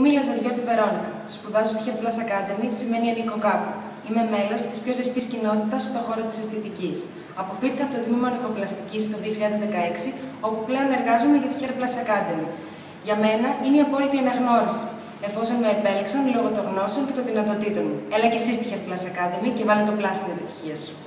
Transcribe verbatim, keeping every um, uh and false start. Είμαι η Λαζαριώτη Βερόνικα. Σπουδάζω στη Hair Plus Academy, σημαίνει ανήκω κάπου. Είμαι μέλος της πιο ζεστής κοινότητας στον χώρο της αισθητικής. Αποφύτησα από το Τμήμα Ονυχοπλαστικής το δύο χιλιάδες δεκαέξι, όπου πλέον εργάζομαι για τη Hair Plus Academy. Για μένα είναι η απόλυτη αναγνώριση, εφόσον με επέλεξαν λόγω των γνώσεων και των δυνατοτήτων μου. Έλα και εσύ στη Hair Plus Academy και βάλε το πλάστη στην επιτυχία σου.